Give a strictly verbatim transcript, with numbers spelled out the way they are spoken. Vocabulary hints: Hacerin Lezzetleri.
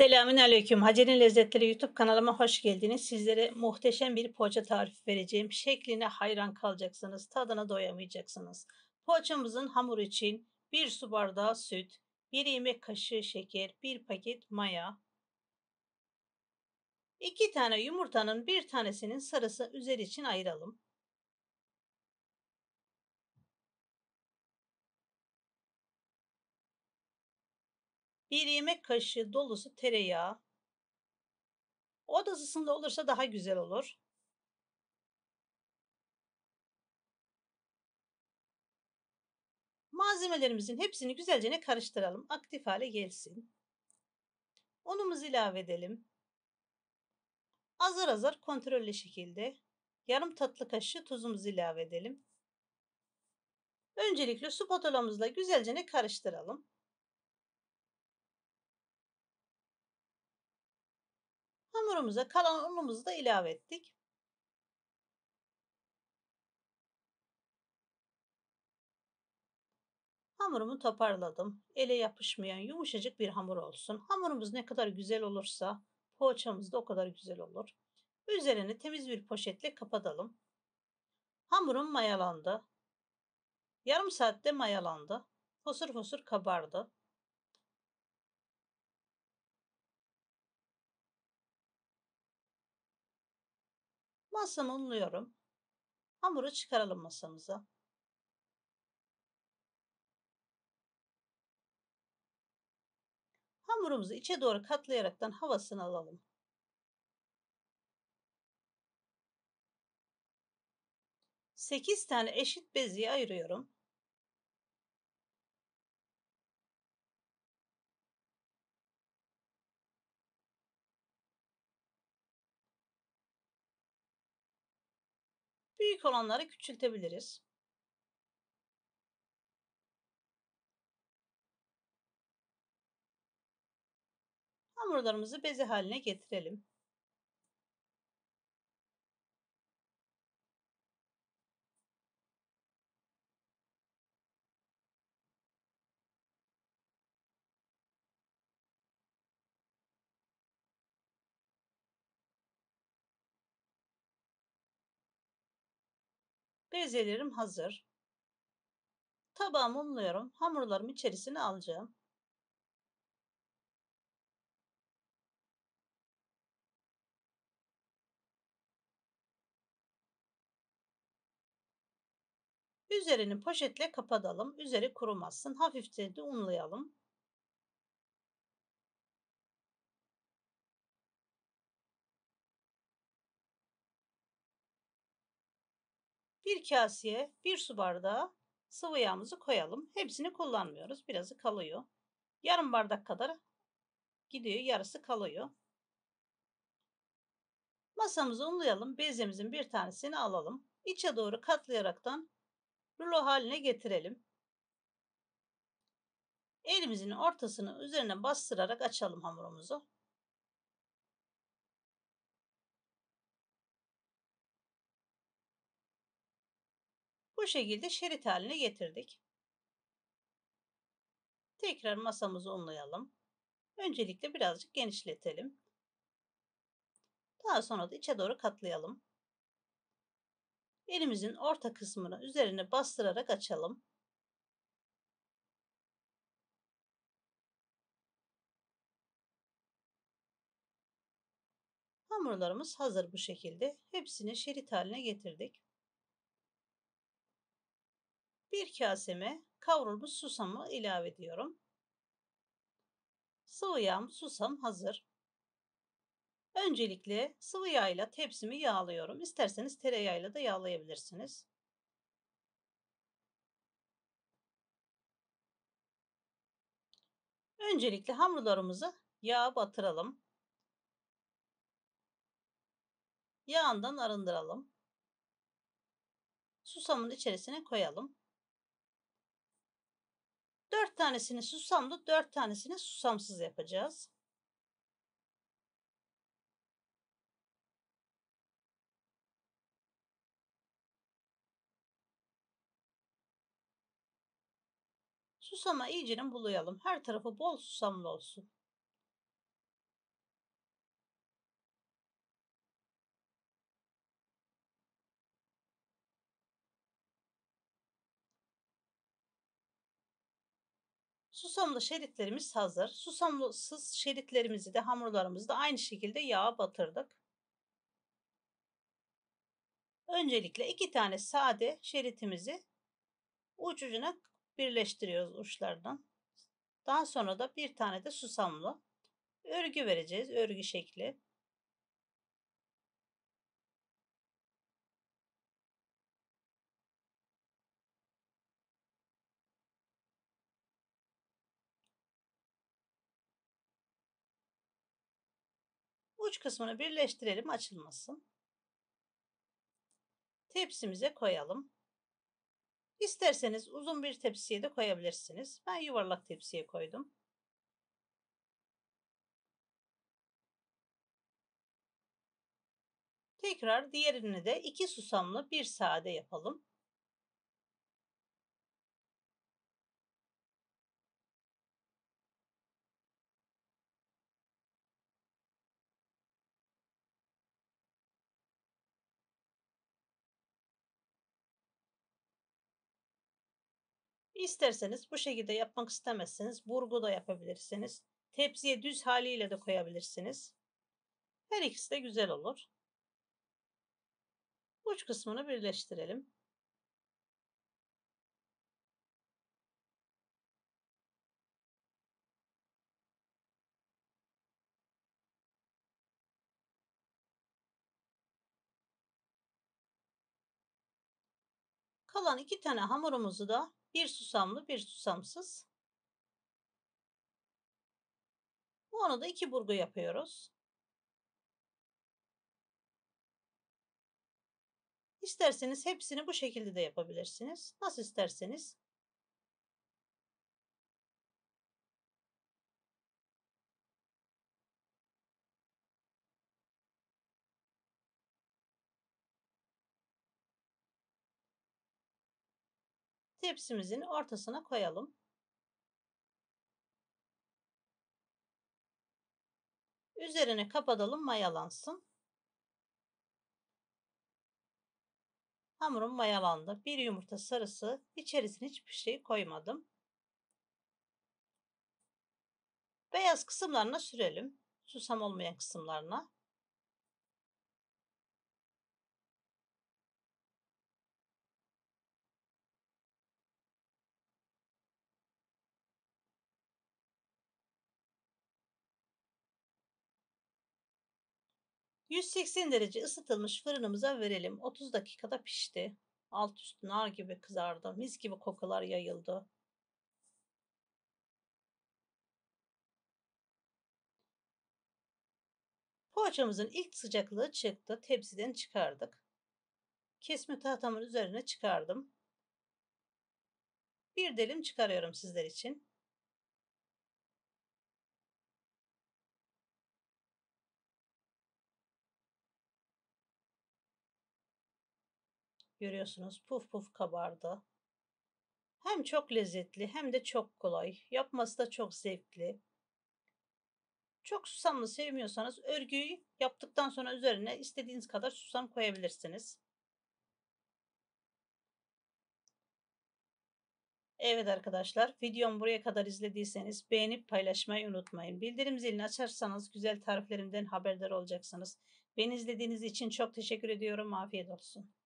Selamünaleyküm. Hacerin Lezzetleri YouTube kanalıma hoş geldiniz. Sizlere muhteşem bir poğaça tarifi vereceğim. Şekline hayran kalacaksınız. Tadına doyamayacaksınız. Poğaçamızın hamuru için bir su bardağı süt, bir yemek kaşığı şeker, bir paket maya, iki tane yumurtanın bir tanesinin sarısı üzeri için ayıralım. Bir yemek kaşığı dolusu tereyağı. Oda ısısında olursa daha güzel olur. Malzemelerimizin hepsini güzelce karıştıralım. Aktif hale gelsin. Unumuzu ilave edelim. Azar azar kontrollü şekilde yarım tatlı kaşığı tuzumuzu ilave edelim. Öncelikle spatulamızla güzelce karıştıralım. Hamurumuza kalan unumuzu da ilave ettik. Hamurumu toparladım. Ele yapışmayan yumuşacık bir hamur olsun. Hamurumuz ne kadar güzel olursa poğaçamız da o kadar güzel olur. Üzerini temiz bir poşetle kapatalım. Hamurum mayalandı. Yarım saatte mayalandı. Fosur fosur kabardı. Masamı unluyorum. Hamuru çıkaralım masamıza. Hamurumuzu içe doğru katlayaraktan havasını alalım. sekiz tane eşit beziye ayırıyorum. Büyük olanları küçültebiliriz. Hamurlarımızı beze haline getirelim. Bezelerim hazır. Tabağımı unluyorum. Hamurlarımı içerisine alacağım. Üzerini poşetle kapatalım. Üzeri kurumasın. Hafifçe de unlayalım. Bir kaseye bir su bardağı sıvı yağımızı koyalım. Hepsini kullanmıyoruz. Birazı kalıyor. Yarım bardak kadar gidiyor. Yarısı kalıyor. Masamızı unlayalım. Bezemizin bir tanesini alalım. İçe doğru katlayaraktan rulo haline getirelim. Elimizin ortasını üzerine bastırarak açalım hamurumuzu. Bu şekilde şerit haline getirdik. Tekrar masamızı unlayalım. Öncelikle birazcık genişletelim. Daha sonra da içe doğru katlayalım. Elimizin orta kısmını üzerine bastırarak açalım. Hamurlarımız hazır bu şekilde. Hepsini şerit haline getirdik. Bir kaseme kavrulmuş susamı ilave ediyorum. Sıvı yağım, susam hazır. Öncelikle sıvı yağıyla tepsimi yağlıyorum. İsterseniz tereyağıyla da yağlayabilirsiniz. Öncelikle hamurlarımızı yağa batıralım. Yağından arındıralım. Susamın içerisine koyalım. dört tanesini susamlı, dört tanesini susamsız yapacağız. Susama iyicinin bulayalım. Her tarafı bol susamlı olsun. Susamlı şeritlerimiz hazır. Susamsız şeritlerimizi de, hamurlarımızı da aynı şekilde yağa batırdık. Öncelikle iki tane sade şeritimizi uç ucuna birleştiriyoruz uçlardan. Daha sonra da bir tane de susamlı örgü vereceğiz. Örgü şekli. Uç kısmını birleştirelim, açılmasın. Tepsimize koyalım. İsterseniz uzun bir tepsiye de koyabilirsiniz. Ben yuvarlak tepsiye koydum. Tekrar diğerini de iki susamlı bir sade yapalım. İsterseniz bu şekilde yapmak istemezseniz burgu da yapabilirsiniz. Tepsiye düz haliyle de koyabilirsiniz. Her ikisi de güzel olur. Uç kısmını birleştirelim. Kalan iki tane hamurumuzu da bir susamlı, bir susamsız. Onu da iki burgu yapıyoruz. İsterseniz hepsini bu şekilde de yapabilirsiniz. Nasıl isterseniz. Tepsimizin ortasına koyalım. Üzerine kapatalım, mayalansın. Hamurum mayalandı. Bir yumurta sarısı, içerisine hiçbir şey koymadım. Beyaz kısımlarına sürelim. Susam olmayan kısımlarına. yüz seksen derece ısıtılmış fırınımıza verelim. otuz dakikada pişti. Alt üstü nar gibi kızardı. Mis gibi kokular yayıldı. Poğaçamızın ilk sıcaklığı çıktı. Tepsiden çıkardık. Kesme tahtamın üzerine çıkardım. Bir dilim çıkarıyorum sizler için. Görüyorsunuz puf puf kabardı. Hem çok lezzetli hem de çok kolay. Yapması da çok zevkli. Çok susamlı sevmiyorsanız örgüyü yaptıktan sonra üzerine istediğiniz kadar susam koyabilirsiniz. Evet arkadaşlar, videomu buraya kadar izlediyseniz beğenip paylaşmayı unutmayın. Bildirim zilini açarsanız güzel tariflerimden haberdar olacaksınız. Beni izlediğiniz için çok teşekkür ediyorum. Afiyet olsun.